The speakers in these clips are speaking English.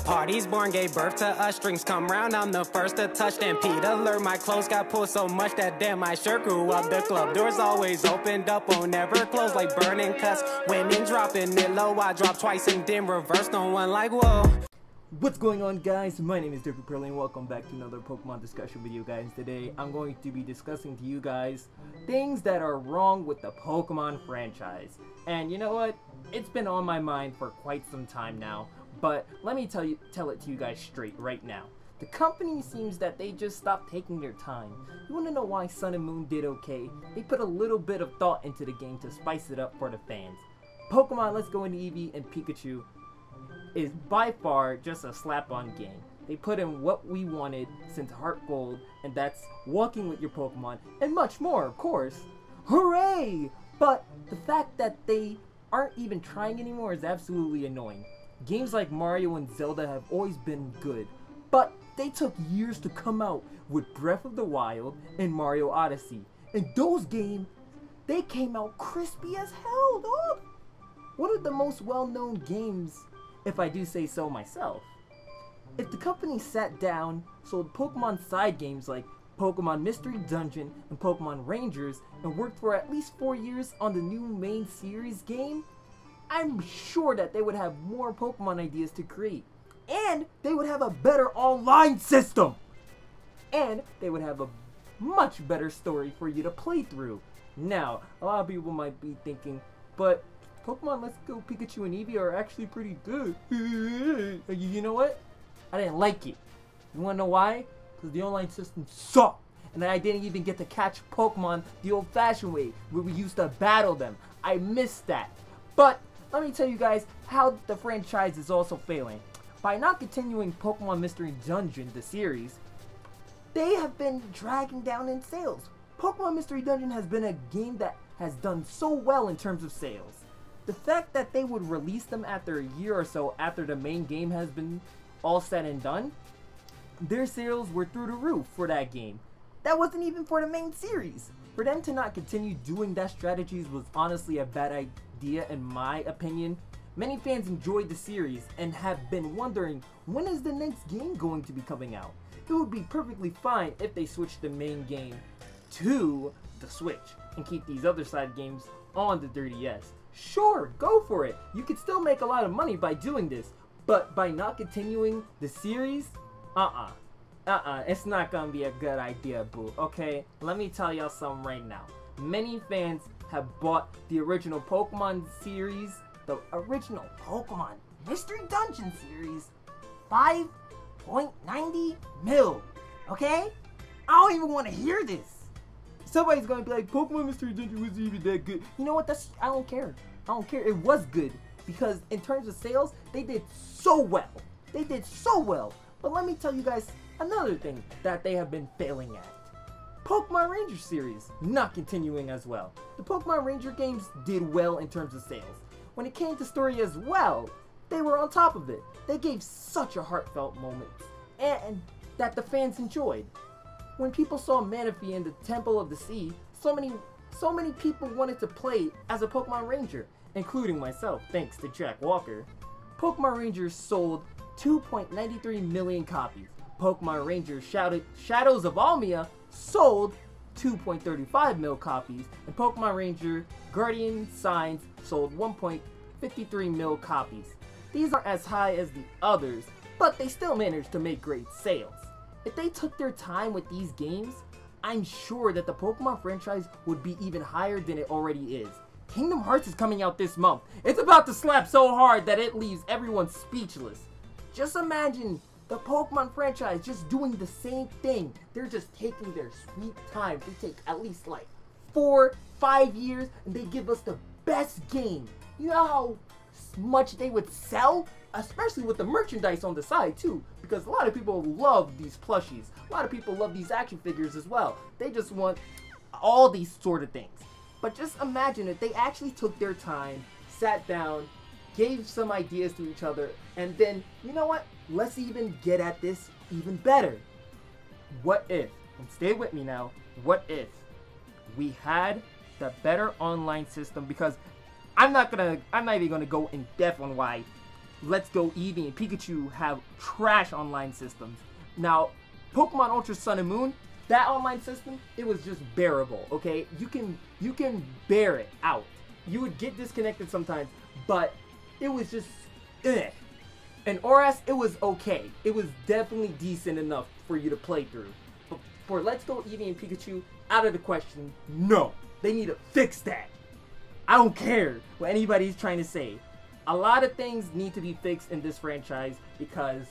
Party's born, gave birth to us. Strings come round, I'm the first to touch. Stampede alert, my clothes got pulled so much that damn my shirt grew up. The club doors always opened up, won't ever close, like burning cuss. Women dropping it low, I drop twice and then reverse. No one like whoa. What's going on, guys? My name is Derpy Perlin. Welcome back to another Pokemon discussion video, guys. Today I'm going to be discussing to you guys things that are wrong with the Pokemon franchise. And you know what? It's been on my mind for quite some time now. But let me tell it to you guys straight right now. The company seems that they just stopped taking their time. You wanna know why Sun and Moon did okay? They put a little bit of thought into the game to spice it up for the fans. Pokemon Let's Go into Eevee and Pikachu is by far just a slap-on game. They put in what we wanted since Heart Gold, and that's walking with your Pokemon, and much more, of course. Hooray! But the fact that they aren't even trying anymore is absolutely annoying. Games like Mario and Zelda have always been good, but they took years to come out with Breath of the Wild and Mario Odyssey. And those games, they came out crispy as hell, dog! One of the most well-known games, if I do say so myself. If the company sat down, sold Pokemon side games like Pokemon Mystery Dungeon and Pokemon Rangers, and worked for at least 4 years on the new main series game, I'm sure that they would have more Pokemon ideas to create, and they would have a better online system, and they would have a much better story for you to play through. Now, a lot of people might be thinking, but Pokemon Let's Go Pikachu and Eevee are actually pretty good. You know what? I didn't like it. You wanna know why? Because the online system sucked, and I didn't even get to catch Pokemon the old-fashioned way, where we used to battle them. I missed that. But let me tell you guys how the franchise is also failing. By not continuing Pokemon Mystery Dungeon, the series, they have been dragging down in sales. Pokemon Mystery Dungeon has been a game that has done so well in terms of sales. The fact that they would release them after a year or so after the main game has been all said and done, their sales were through the roof for that game. That wasn't even for the main series. For them to not continue doing that strategies was honestly a bad idea in my opinion. Many fans enjoyed the series and have been wondering, when is the next game going to be coming out? It would be perfectly fine if they switched the main game to the Switch and keep these other side games on the 3DS. Sure, go for it. You could still make a lot of money by doing this, but by not continuing the series, it's not gonna be a good idea, boo. Okay, let me tell y'all something right now. Many fans have bought the original Pokemon series, the original Pokemon Mystery Dungeon series, 5.90 mil. Okay? I don't even want to hear this. Somebody's gonna be like, Pokemon Mystery Dungeon wasn't even that good. You know what? I don't care. I don't care. It was good because in terms of sales, they did so well. They did so well. But let me tell you guys another thing that they have been failing at. Pokemon Ranger series, not continuing as well. The Pokemon Ranger games did well in terms of sales. When it came to story as well, they were on top of it. They gave such a heartfelt moment and that the fans enjoyed. When people saw Manaphy in the Temple of the Sea, so many people wanted to play as a Pokemon Ranger, including myself, thanks to Jack Walker. Pokemon Rangers sold 2.93 million copies. Pokemon Rangers Shadows of Almia sold 2.35 mil copies, and Pokemon Ranger Guardian Signs sold 1.53 mil copies. These aren't as high as the others, but they still managed to make great sales. If they took their time with these games, I'm sure that the Pokemon franchise would be even higher than it already is. Kingdom Hearts is coming out this month. It's about to slap so hard that it leaves everyone speechless. Just imagine the Pokemon franchise just doing the same thing. They're just taking their sweet time. They take at least like 4-5 years and they give us the best game. You know how much they would sell? Especially with the merchandise on the side too, because a lot of people love these plushies. A lot of people love these action figures as well. They just want all these sort of things. But just imagine if they actually took their time, sat down, gave some ideas to each other, and then, you know what? Let's even get at this even better. What if, and stay with me now, what if we had the better online system? Because I'm not even gonna go in depth on why Let's Go Eevee and Pikachu have trash online systems. Now, Pokemon Ultra Sun and Moon, that online system, it was just bearable, okay? You can bear it out. You would get disconnected sometimes, but it was just eh. And Oras, it was okay. It was definitely decent enough for you to play through. But for Let's Go Eevee and Pikachu, out of the question, no. They need to fix that. I don't care what anybody's trying to say. A lot of things need to be fixed in this franchise because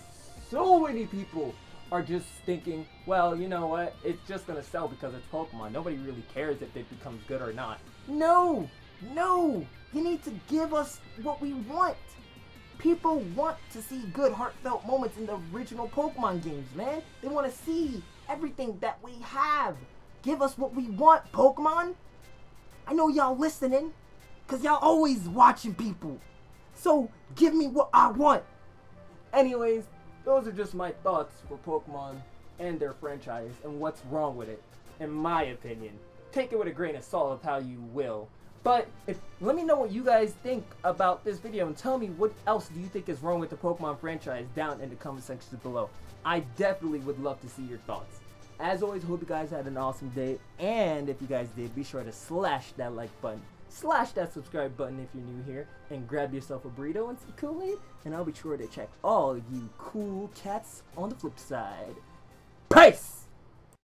so many people are just thinking, well, you know what, it's just gonna sell because it's Pokemon. Nobody really cares if it becomes good or not. No! No! You need to give us what we want. People want to see good, heartfelt moments in the original Pokemon games, man. They want to see everything that we have. Give us what we want, Pokemon. I know y'all listening, because y'all always watching people. So, give me what I want. Anyways, those are just my thoughts for Pokemon and their franchise and what's wrong with it, in my opinion. Take it with a grain of salt of how you will. But let me know what you guys think about this video and tell me what else do you think is wrong with the Pokemon franchise down in the comment section below. I definitely would love to see your thoughts. As always, hope you guys had an awesome day, and if you guys did, be sure to slash that like button, slash that subscribe button if you're new here, and grab yourself a burrito and some Kool-Aid, and I'll be sure to check all you cool cats on the flip side. Peace!